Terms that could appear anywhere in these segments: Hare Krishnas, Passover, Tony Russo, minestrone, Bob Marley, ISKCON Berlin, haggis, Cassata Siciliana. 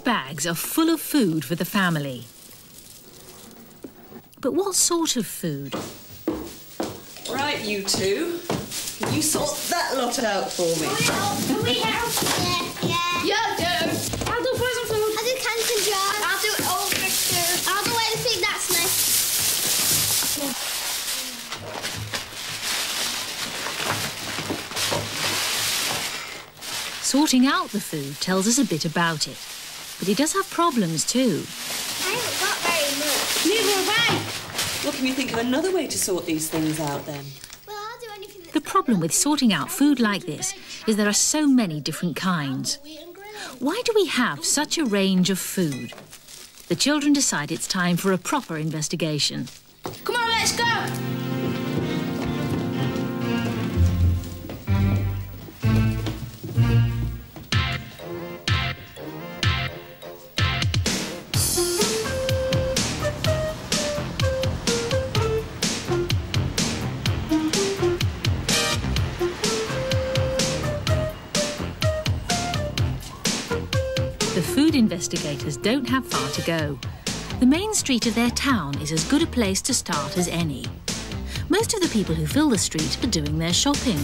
These bags are full of food for the family. But what sort of food? Right, you two. Can you sort that lot out for me? Can we help? Yeah. Yeah, do. I'll do frozen food. I'll do cans and jars. I'll do old mixture. I'll do anything that's nice. Sorting out the food tells us a bit about it. But he does have problems too. I haven't got very much. Neither have I. Well, can you think of another way to sort these things out then? The problem with sorting out food like this is there are so many different kinds. Why do we have such a range of food? The children decide it's time for a proper investigation. Come on, let's go! Investigators don't have far to go. The main street of their town is as good a place to start as any. Most of the people who fill the street are doing their shopping.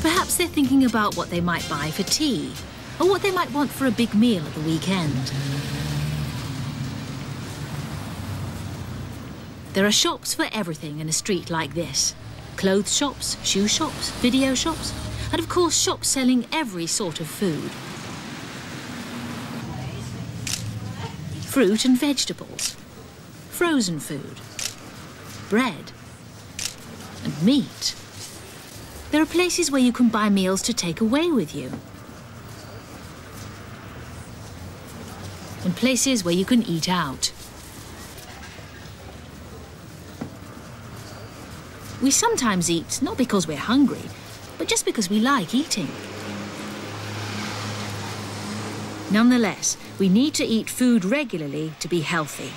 Perhaps they're thinking about what they might buy for tea, or what they might want for a big meal at the weekend. There are shops for everything in a street like this. Clothes shops, shoe shops, video shops, and of course shops selling every sort of food. Fruit and vegetables, frozen food, bread and meat. There are places where you can buy meals to take away with you. And places where you can eat out. We sometimes eat, not because we're hungry, but just because we like eating. Nonetheless, we need to eat food regularly to be healthy.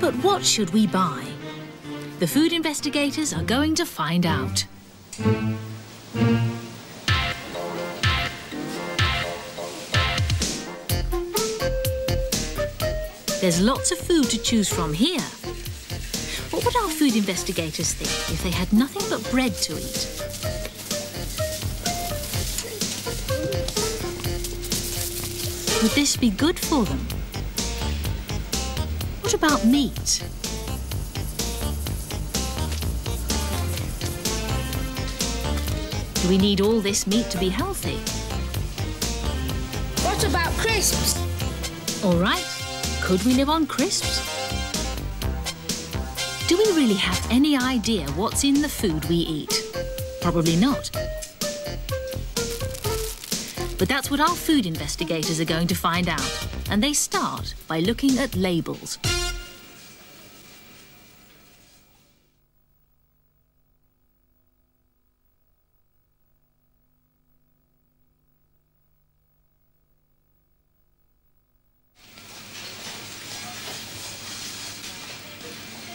But what should we buy? The food investigators are going to find out. There's lots of food to choose from here. What would our food investigators think if they had nothing but bread to eat? Would this be good for them? What about meat? Do we need all this meat to be healthy? What about crisps? All right, could we live on crisps? Do we really have any idea what's in the food we eat? Probably not. But that's what our food investigators are going to find out, and they start by looking at labels.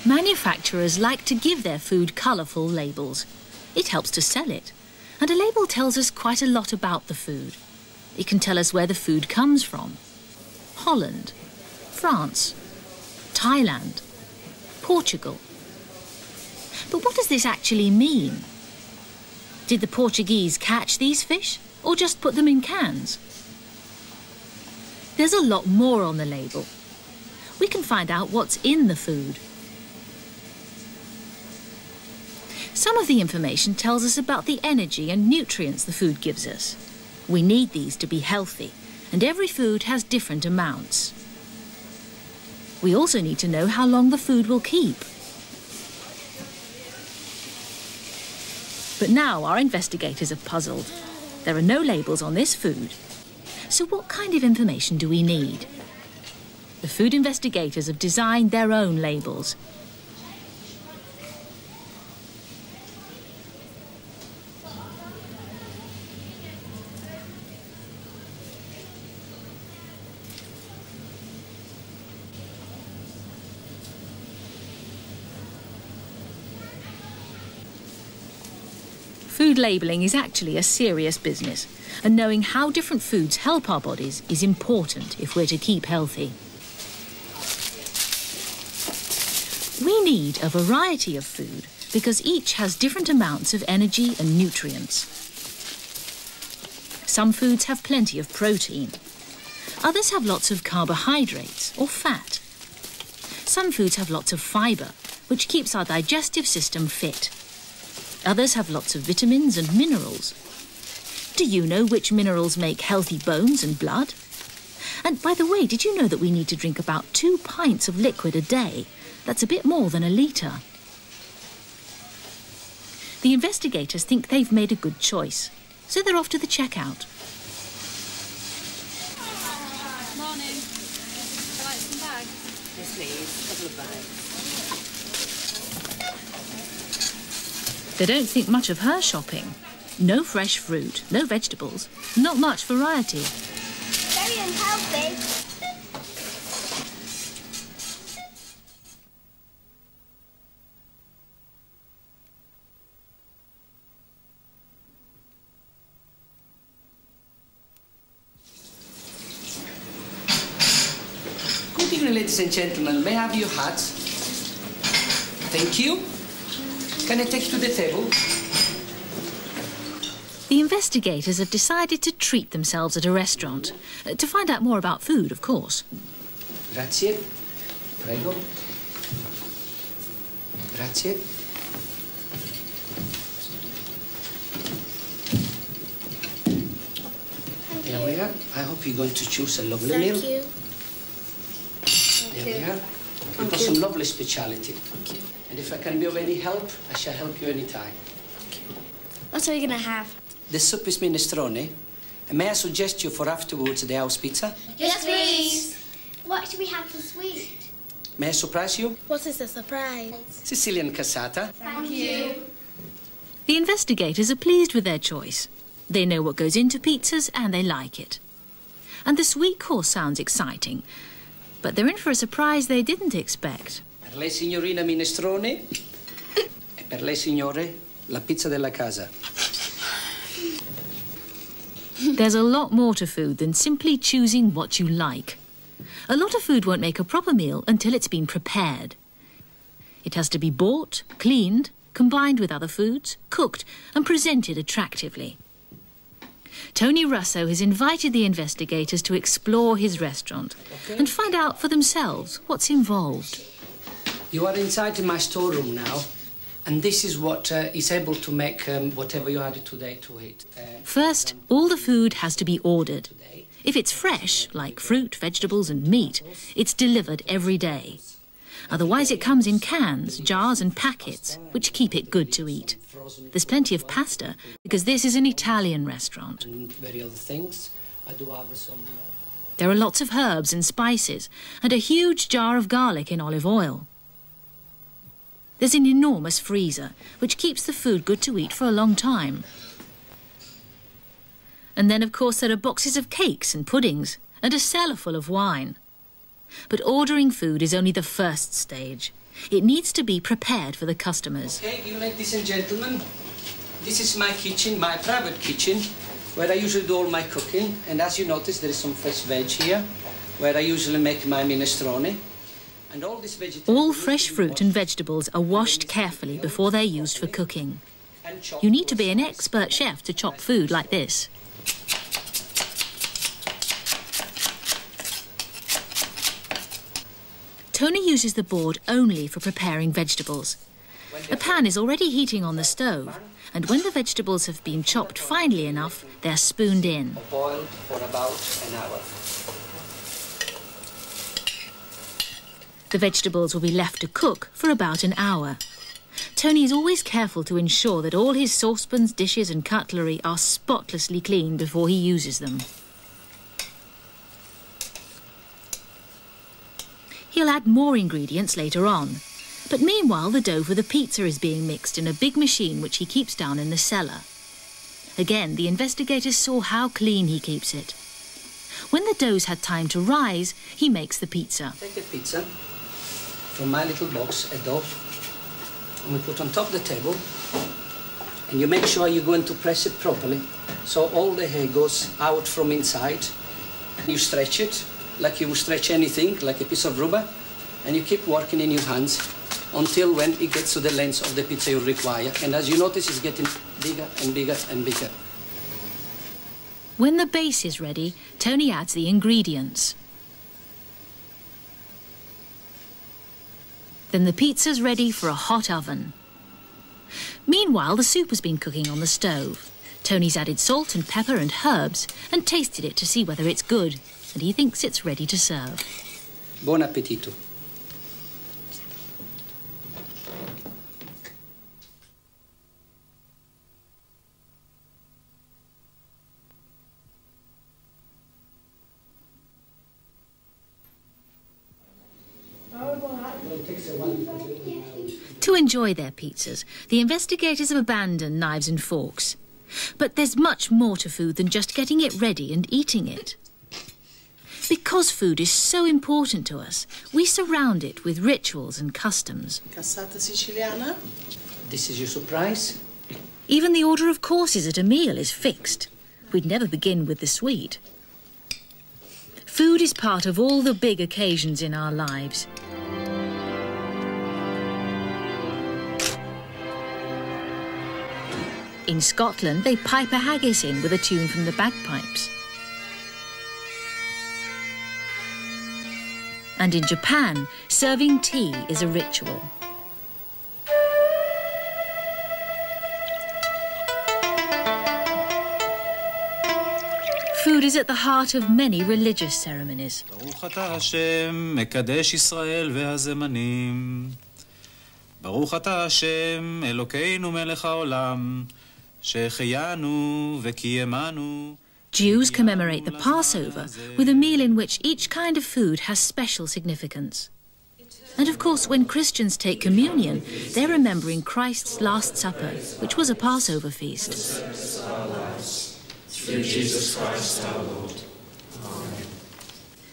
Manufacturers like to give their food colourful labels. It helps to sell it. And a label tells us quite a lot about the food. It can tell us where the food comes from. Holland, France, Thailand, Portugal. But what does this actually mean? Did the Portuguese catch these fish or just put them in cans? There's a lot more on the label. We can find out what's in the food. Some of the information tells us about the energy and nutrients the food gives us. We need these to be healthy, and every food has different amounts. We also need to know how long the food will keep. But now our investigators are puzzled. There are no labels on this food. So what kind of information do we need? The food investigators have designed their own labels. Food labelling is actually a serious business, and knowing how different foods help our bodies is important if we're to keep healthy. We need a variety of food because each has different amounts of energy and nutrients. Some foods have plenty of protein. Others have lots of carbohydrates or fat. Some foods have lots of fibre, which keeps our digestive system fit. Others have lots of vitamins and minerals. Do you know which minerals make healthy bones and blood? And by the way, did you know that we need to drink about 2 pints of liquid a day? That's a bit more than a litre. The investigators think they've made a good choice, so they're off to the checkout. Morning. Would you like some bags? Yes, please. A couple of bags. They don't think much of her shopping. No fresh fruit, no vegetables, not much variety. Very unhealthy. Good evening, ladies and gentlemen. May I have your hats? Thank you. Can I take you to the table? The investigators have decided to treat themselves at a restaurant, to find out more about food, of course. Grazie. Prego. Grazie. Here we are. I hope you're going to choose a lovely meal. Thank you. Here we have some lovely speciality. Thank you. And if I can be of any help, I shall help you any time. Thank you. What are we going to have? The soup is minestrone. And may I suggest you for afterwards the house pizza? Yes, please. What should we have for sweet? May I surprise you? What is the surprise? Sicilian cassata. Thank you. The investigators are pleased with their choice. They know what goes into pizzas and they like it. And the sweet course sounds exciting. But they're in for a surprise they didn't expect. Per lei, signorina, minestrone. E per lei, signore, la pizza della casa. There's a lot more to food than simply choosing what you like. A lot of food won't make a proper meal until it's been prepared. It has to be bought, cleaned, combined with other foods, cooked and presented attractively. Tony Russo has invited the investigators to explore his restaurant and find out for themselves what's involved. You are inside in my storeroom now, and this is what is able to make whatever you had today to eat. First, all the food has to be ordered. If it's fresh, like fruit, vegetables and meat, it's delivered every day. Otherwise it comes in cans, jars and packets, which keep it good to eat. There's plenty of pasta, because this is an Italian restaurant. There are lots of herbs and spices, and a huge jar of garlic in olive oil. There's an enormous freezer, which keeps the food good to eat for a long time. And then, of course, there are boxes of cakes and puddings, and a cellar full of wine. But ordering food is only the first stage. It needs to be prepared for the customers. Okay, ladies and gentlemen, this is my kitchen, my private kitchen, where I usually do all my cooking. And as you notice, there is some fresh veg here, where I usually make my minestrone. And all this vegetable... All fresh fruit and vegetables are washed carefully before they're used for cooking. You need to be an expert chef to chop food like this. Tony uses the board only for preparing vegetables. A pan is already heating on the stove, and when the vegetables have been chopped finely enough, they're spooned in. Boiled for about an hour. The vegetables will be left to cook for about an hour. Tony is always careful to ensure that all his saucepans, dishes and cutlery are spotlessly clean before he uses them. He'll add more ingredients later on. But meanwhile, the dough for the pizza is being mixed in a big machine which he keeps down in the cellar. Again, the investigators saw how clean he keeps it. When the dough's had time to rise, he makes the pizza. Take a pizza from my little box, a dough, and we put on top of the table. and you make sure you're going to press it properly, so all the hair goes out from inside. You stretch it like you would stretch anything, like a piece of rubber, and you keep working in your hands until when it gets to the length of the pizza you require. And as you notice, it's getting bigger and bigger and bigger. When the base is ready, Tony adds the ingredients. Then the pizza's ready for a hot oven. Meanwhile, the soup has been cooking on the stove. Tony's added salt and pepper and herbs and tasted it to see whether it's good, and he thinks it's ready to serve. Buon appetito. To enjoy their pizzas, the investigators have abandoned knives and forks. But there's much more to food than just getting it ready and eating it. Because food is so important to us, we surround it with rituals and customs. Cassata Siciliana. This is your surprise. Even the order of courses at a meal is fixed. We'd never begin with the sweet. Food is part of all the big occasions in our lives. In Scotland, they pipe a haggis in with a tune from the bagpipes. And in Japan, serving tea is a ritual. Food is at the heart of many religious ceremonies. Jews commemorate the Passover with a meal in which each kind of food has special significance. And of course, when Christians take communion, they're remembering Christ's Last Supper, which was a Passover feast. Through Jesus Christ our Lord. Amen.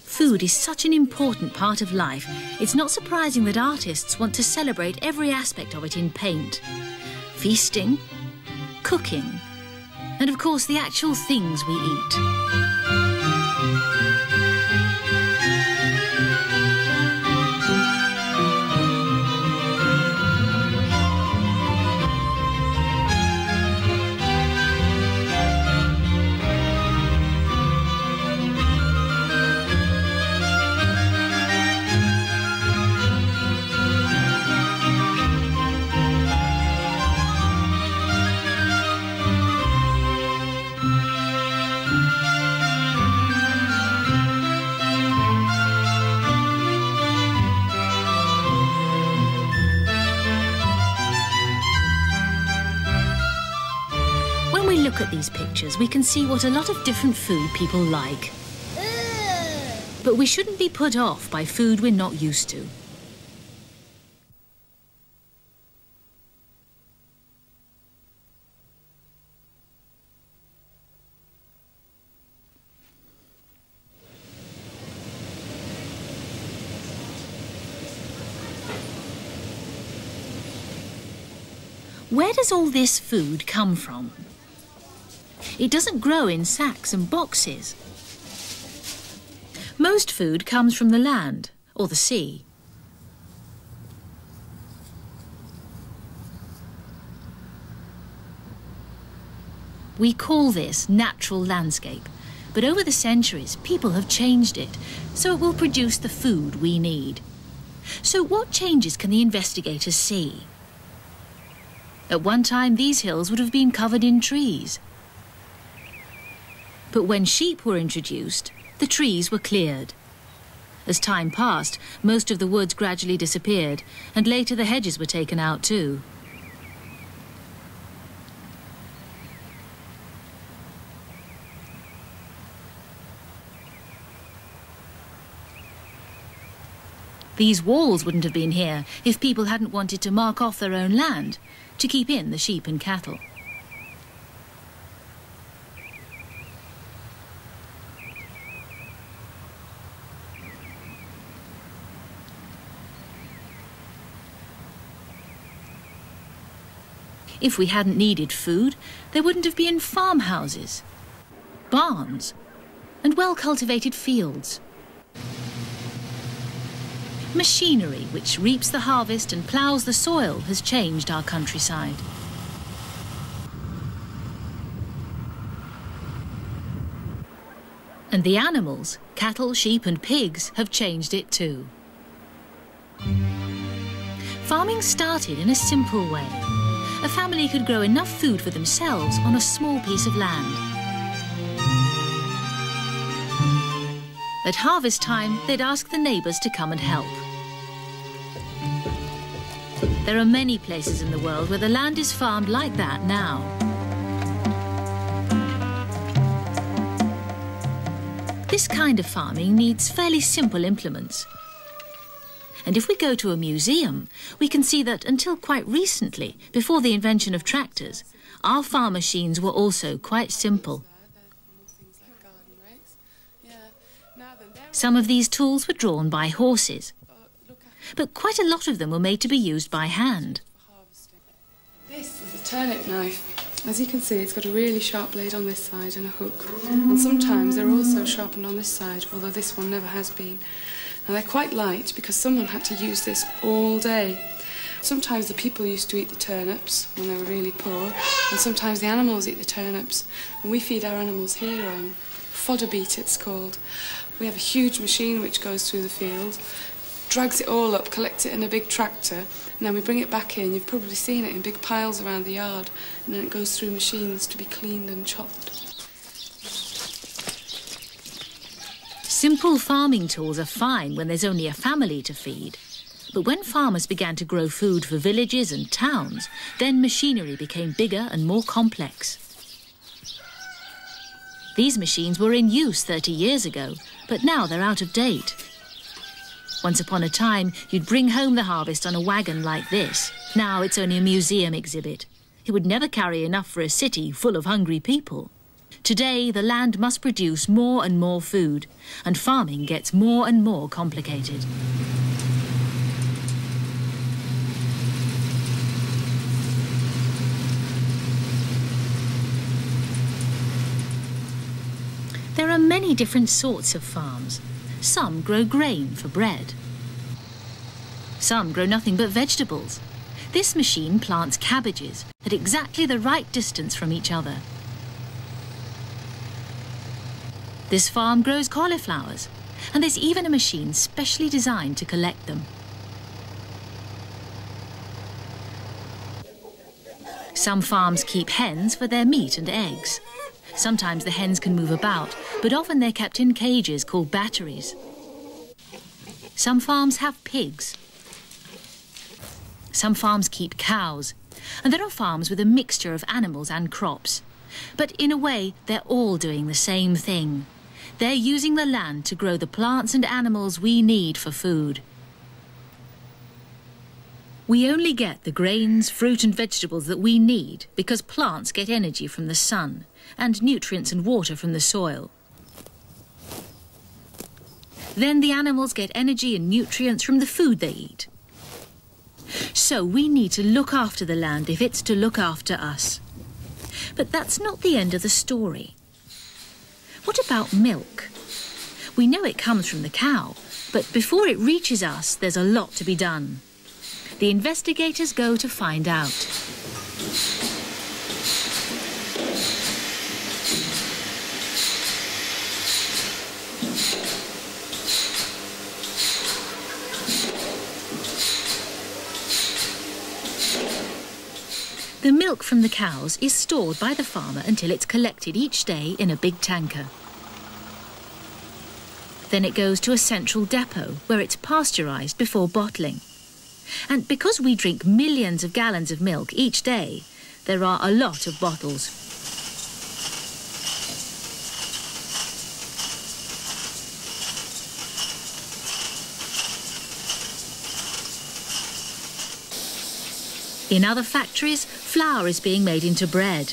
Food is such an important part of life, it's not surprising that artists want to celebrate every aspect of it in paint. Feasting, cooking, and of course the actual things we eat. At these pictures, we can see what a lot of different food people like. But we shouldn't be put off by food we're not used to. Where does all this food come from? It doesn't grow in sacks and boxes. Most food comes from the land or the sea. We call this natural landscape, but over the centuries people have changed it, so it will produce the food we need. So what changes can the investigators see? At one time, these hills would have been covered in trees. But when sheep were introduced, the trees were cleared. As time passed, most of the woods gradually disappeared, and later the hedges were taken out too. These walls wouldn't have been here if people hadn't wanted to mark off their own land to keep in the sheep and cattle. If we hadn't needed food, there wouldn't have been farmhouses, barns, and well-cultivated fields. Machinery which reaps the harvest and ploughs the soil has changed our countryside. And the animals, cattle, sheep and pigs, have changed it too. Farming started in a simple way. A family could grow enough food for themselves on a small piece of land. At harvest time, they'd ask the neighbours to come and help. There are many places in the world where the land is farmed like that now. This kind of farming needs fairly simple implements. And if we go to a museum, we can see that until quite recently, before the invention of tractors, our farm machines were also quite simple. Some of these tools were drawn by horses, but quite a lot of them were made to be used by hand. This is a turnip knife. As you can see, it's got a really sharp blade on this side and a hook. And sometimes they're also sharpened on this side, although this one never has been. Now they're quite light because someone had to use this all day. Sometimes the people used to eat the turnips when they were really poor, and sometimes the animals eat the turnips. And we feed our animals here on fodder beat, it's called. We have a huge machine which goes through the field, drags it all up, collects it in a big tractor, and then we bring it back in. You've probably seen it in big piles around the yard, and then it goes through machines to be cleaned and chopped. Simple farming tools are fine when there's only a family to feed. But when farmers began to grow food for villages and towns, then machinery became bigger and more complex. These machines were in use 30 years ago, but now they're out of date. Once upon a time, you'd bring home the harvest on a wagon like this. Now it's only a museum exhibit. It would never carry enough for a city full of hungry people. Today, the land must produce more and more food, and farming gets more and more complicated. There are many different sorts of farms. Some grow grain for bread. Some grow nothing but vegetables. This machine plants cabbages at exactly the right distance from each other. This farm grows cauliflowers, and there's even a machine specially designed to collect them. Some farms keep hens for their meat and eggs. Sometimes the hens can move about, but often they're kept in cages called batteries. Some farms have pigs. Some farms keep cows. And there are farms with a mixture of animals and crops. But in a way, they're all doing the same thing. They're using the land to grow the plants and animals we need for food. We only get the grains, fruit and vegetables that we need because plants get energy from the sun and nutrients and water from the soil. Then the animals get energy and nutrients from the food they eat. So we need to look after the land if it's to look after us. But that's not the end of the story. What about milk? We know it comes from the cow, but before it reaches us, there's a lot to be done. The investigators go to find out. The milk from the cows is stored by the farmer until it's collected each day in a big tanker. Then it goes to a central depot where it's pasteurised before bottling. And because we drink millions of gallons of milk each day, there are a lot of bottles. In other factories, flour is being made into bread.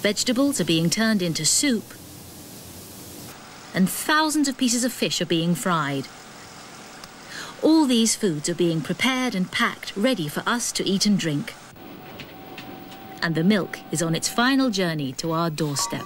Vegetables are being turned into soup. And thousands of pieces of fish are being fried. All these foods are being prepared and packed, ready for us to eat and drink. and the milk is on its final journey to our doorstep.